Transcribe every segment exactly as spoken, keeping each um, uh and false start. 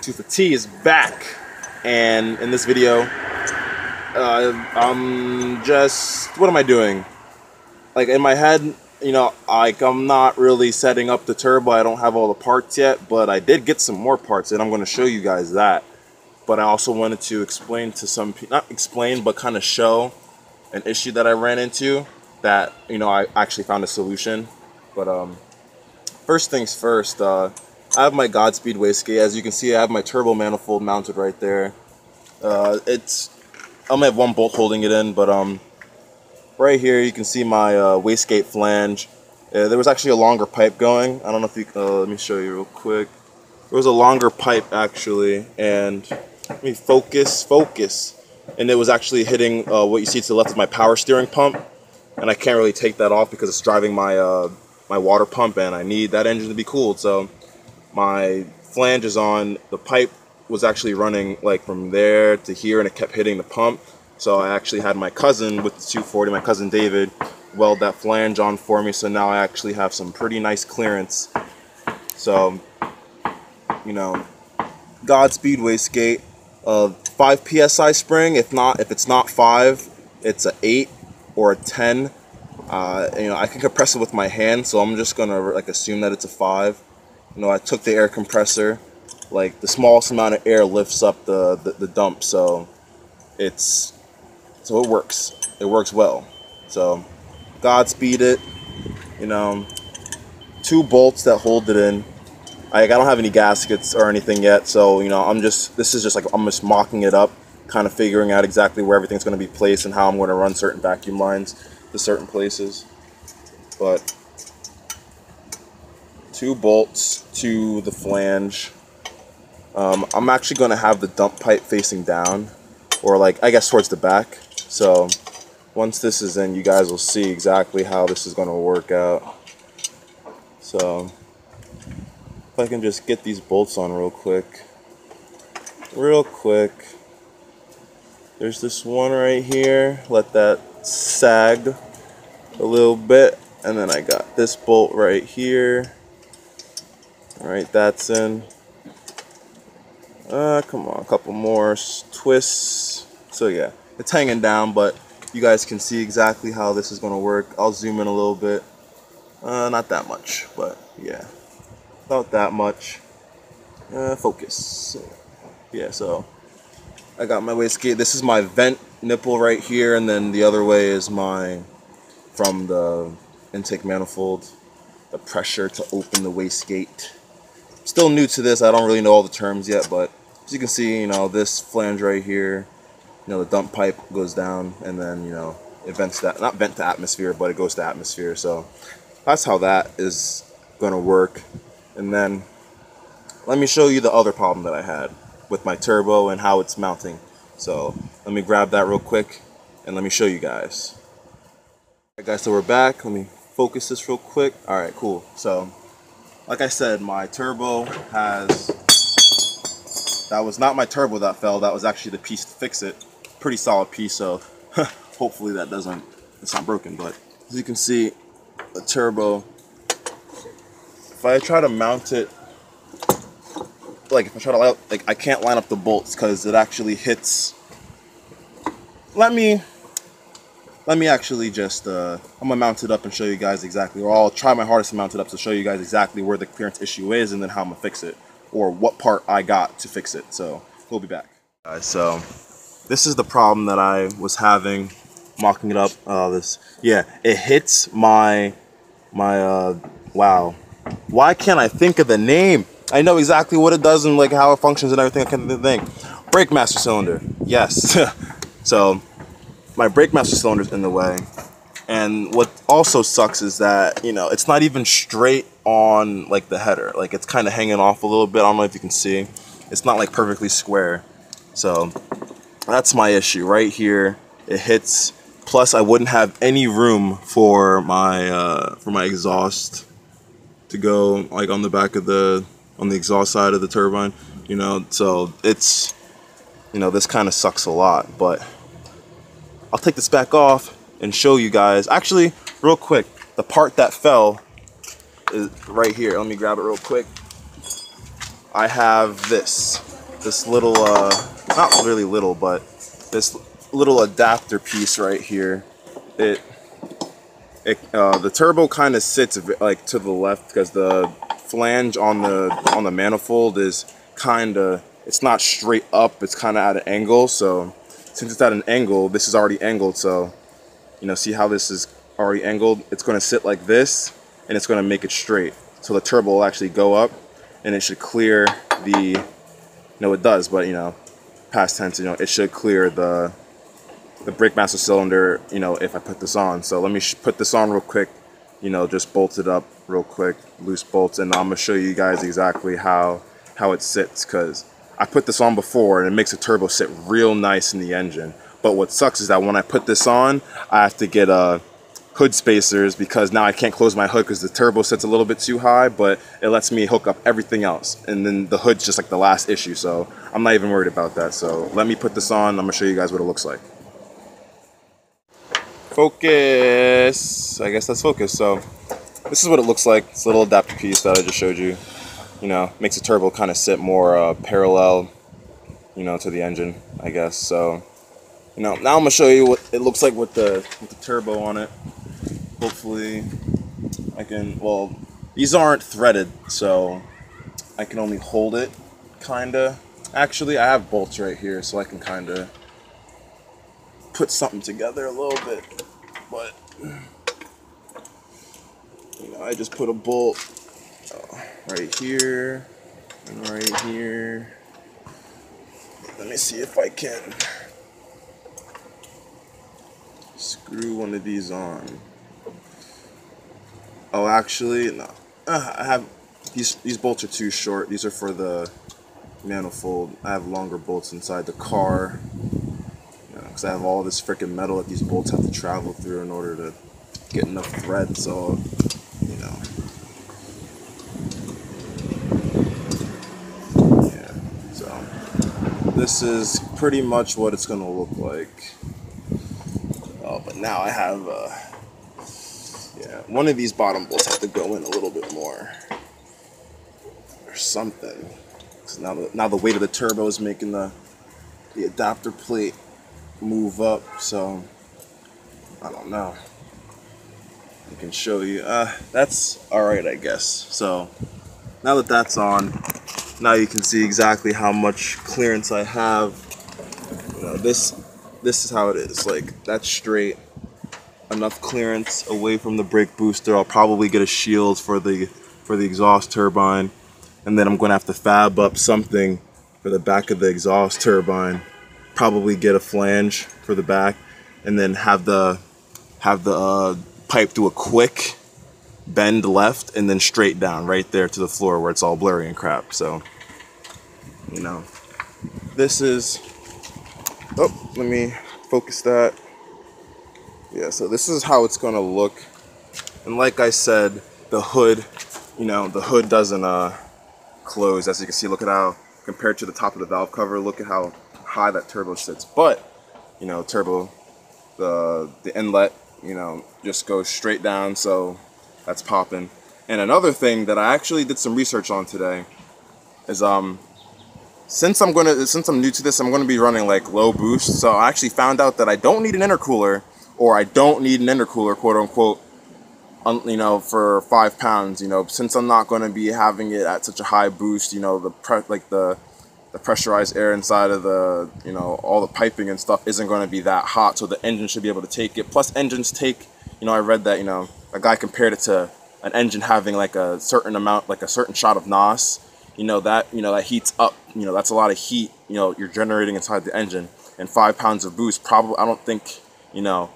TooForTea is back, and in this video, uh, I'm just, what am I doing? Like, in my head, you know, like, I'm not really setting up the turbo. I don't have all the parts yet, but I did get some more parts, and I'm going to show you guys that. But I also wanted to explain to some people, not explain, but kind of show an issue that I ran into that, you know, I actually found a solution. But um, first things first, uh, I have my Godspeed wastegate. As you can see, I have my turbo manifold mounted right there. Uh, it's, I only have one bolt holding it in, but um, right here you can see my uh, wastegate flange. Uh, there was actually a longer pipe going. I don't know if you, uh, let me show you real quick. There was a longer pipe actually, and let me focus, focus. And it was actually hitting uh, what you see to the left of my power steering pump. And I can't really take that off because it's driving my uh, my water pump, and I need that engine to be cooled. So my flange is on. The pipe was actually running like from there to here, and it kept hitting the pump. So I actually had my cousin with the two forty, my cousin David, weld that flange on for me. So now I actually have some pretty nice clearance. So, you know, Godspeed wastegate, uh, five P S I spring. If not, if it's not five, it's a eight. Or a ten, uh, you know, I can compress it with my hand, so I'm just gonna like assume that it's a five. You know, I took the air compressor, like the smallest amount of air lifts up the, the, the dump, so it's, so it works, it works well. So Godspeed it, you know, two bolts that hold it in. I, I don't have any gaskets or anything yet, so you know, I'm just, this is just like, I'm just mocking it up, kind of figuring out exactly where everything's going to be placed and how I'm going to run certain vacuum lines to certain places. But two bolts to the flange. Um, I'm actually going to have the dump pipe facing down, or like, I guess towards the back. So once this is in, you guys will see exactly how this is going to work out. So if I can just get these bolts on real quick, real quick. There's this one right here, let that sag a little bit, and then I got this bolt right here. All right, that's in. Uh, come on, a couple more twists. So yeah, it's hanging down, but you guys can see exactly how this is gonna work. I'll zoom in a little bit, uh, not that much, but yeah, not that much. Uh, focus, yeah, so. I got my wastegate. This is my vent nipple right here, and then the other way is my, from the intake manifold, the pressure to open the wastegate. Still new to this. I don't really know all the terms yet, but as you can see, you know, this flange right here, you know, the dump pipe goes down, and then, you know, it vents that, not vent to atmosphere, but it goes to atmosphere. So that's how that is going to work. And then let me show you the other problem that I had with my turbo and how it's mounting. So let me grab that real quick and let me show you guys. Alright guys, so we're back. Let me focus this real quick. Alright, cool. So like I said, my turbo has, that was not my turbo that fell, that was actually the piece to fix it. Pretty solid piece, so hopefully that doesn't, it's not broken, but as you can see, the turbo, if I try to mount it, like if I try to line up, like I can't line up the bolts because it actually hits. Let me, let me actually just, uh, I'm gonna mount it up and show you guys exactly, or I'll try my hardest to mount it up to show you guys exactly where the clearance issue is and then how I'm gonna fix it, or what part I got to fix it. So we'll be back. All right, so this is the problem that I was having, mocking it up. Uh, this, yeah, it hits my, my, uh, wow. Why can't I think of the name? I know exactly what it does and like how it functions and everything. I can think. Brake master cylinder. Yes. So my brake master cylinder's in the way. And what also sucks is that, you know, it's not even straight on like the header. Like it's kind of hanging off a little bit. I don't know if you can see. It's not like perfectly square. So that's my issue right here. It hits. Plus I wouldn't have any room for my uh, for my exhaust to go like on the back of the on the exhaust side of the turbine, you know, so it's, you know, this kind of sucks a lot, but I'll take this back off and show you guys. Actually, real quick, the part that fell is right here. Let me grab it real quick. I have this. this little, uh, not really little, but this little adapter piece right here. It, it uh, the turbo kind of sits like to the left because the flange on the on the manifold is kind of, it's not straight up, it's kind of at an angle. So since it's at an angle, this is already angled. So, you know, see how this is already angled? It's going to sit like this and it's going to make it straight. So the turbo will actually go up and it should clear the, no it does, but you know, past tense, you know, it should clear the the brake master cylinder, you know, if I put this on. So let me sh put this on real quick, you know, just bolt it up real quick, loose bolts, and I'm gonna show you guys exactly how how it sits, because I put this on before and it makes the turbo sit real nice in the engine. But what sucks is that when I put this on, I have to get a hood spacers because now I can't close my hood because the turbo sits a little bit too high, but it lets me hook up everything else. And then the hood's just like the last issue, so I'm not even worried about that. So let me put this on, I'm gonna show you guys what it looks like. Focus, I guess that's focus. So this is what it looks like. It's a little adapter piece that I just showed you. You know, makes the turbo kind of sit more uh, parallel, you know, to the engine, I guess. So, you know, now I'm gonna show you what it looks like with the, with the turbo on it. Hopefully I can, well, these aren't threaded, so I can only hold it, kinda. Actually, I have bolts right here, so I can kinda put something together a little bit, but, you know, I just put a bolt oh, right here, and right here. Let me see if I can screw one of these on. Oh, actually, no. Uh, I have these. These bolts are too short. These are for the manifold. I have longer bolts inside the car, you know, because I have all this freaking metal that these bolts have to travel through in order to get enough thread. So, you know, yeah. So this is pretty much what it's gonna look like. Oh, but now I have. Uh, Yeah, one of these bottom bolts have to go in a little bit more or something. So now the, now the weight of the turbo is making the, the adapter plate move up, so I don't know. I can show you. Uh, that's alright, I guess. So now that that's on, now you can see exactly how much clearance I have. You know, this, this is how it is. Like, that's straight. Enough clearance away from the brake booster. I'll probably get a shield for the for the exhaust turbine, and then I'm going to have to fab up something for the back of the exhaust turbine. Probably get a flange for the back, and then have the have the uh, pipe do a quick bend left and then straight down right there to the floor where it's all blurry and crap. So, you know, this is. Oh, let me focus that. Yeah, so this is how it's gonna look. And like I said, the hood, you know, the hood doesn't uh, close. As you can see, look at how, compared to the top of the valve cover, look at how high that turbo sits. But, you know, turbo, the, the inlet, you know, just goes straight down, so that's popping. And another thing that I actually did some research on today is, um, since I'm gonna, since I'm new to this, I'm gonna be running like low boost. So I actually found out that I don't need an intercooler. Or I don't need an intercooler, quote unquote, un, you know, for five pounds, you know, since I'm not going to be having it at such a high boost, you know, the pre like the, the pressurized air inside of the, you know, all the piping and stuff isn't going to be that hot, so the engine should be able to take it. Plus, engines take, you know, I read that, you know, a guy compared it to an engine having like a certain amount, like a certain shot of N O S, you know, that, you know, that heats up, you know, that's a lot of heat, you know, you're generating inside the engine, and five pounds of boost probably, I don't think, you know,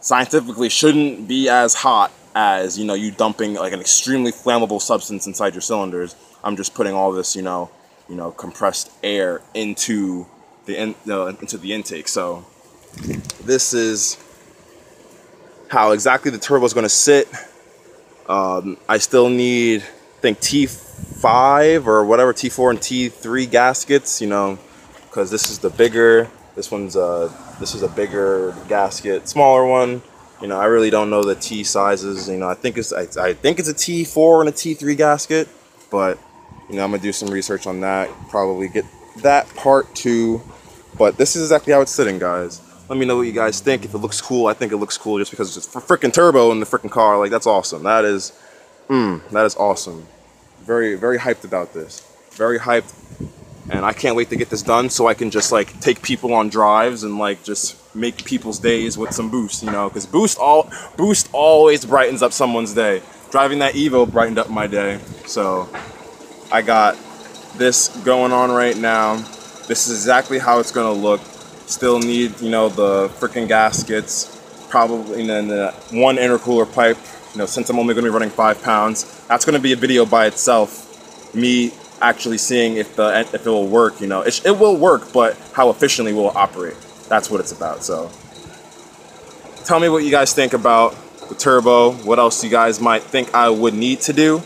scientifically shouldn't be as hot as, you know, you dumping like an extremely flammable substance inside your cylinders. I'm just putting all this, you know, you know, compressed air into the in, uh, into the intake. So this is how exactly the turbo is going to sit. Um, I still need, I think T five or whatever, T four and T three gaskets, you know, because this is the bigger. This one's uh this is a bigger gasket, smaller one. You know, I really don't know the T sizes. You know, I think it's I, I think it's a T four and a T three gasket, but you know, I'm gonna do some research on that. Probably get that part two, but this is exactly how it's sitting, guys. Let me know what you guys think. If it looks cool, I think it looks cool just because it's freaking turbo in the freaking car. Like, that's awesome. That is, mm, that is awesome. Very, very hyped about this. Very hyped. And I can't wait to get this done so I can just, like, take people on drives and, like, just make people's days with some boost, you know? Because boost, all, boost always brightens up someone's day. Driving that Evo brightened up my day. So I got this going on right now. This is exactly how it's going to look. Still need, you know, the freaking gaskets, probably, and then the one intercooler pipe, you know, since I'm only going to be running five pounds. That's going to be a video by itself, me actually seeing if the if it will work, you know. It, it will work, but how efficiently will it operate? That's what it's about, so. Tell me what you guys think about the turbo, what else you guys might think I would need to do,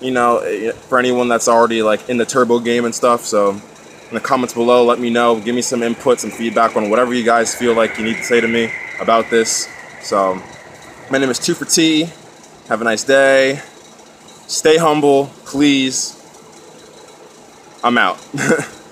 you know, for anyone that's already, like, in the turbo game and stuff, so. In the comments below, let me know. Give me some input, some feedback on whatever you guys feel like you need to say to me about this. So, my name is TooForTea. Have a nice day. Stay humble, please. I'm out.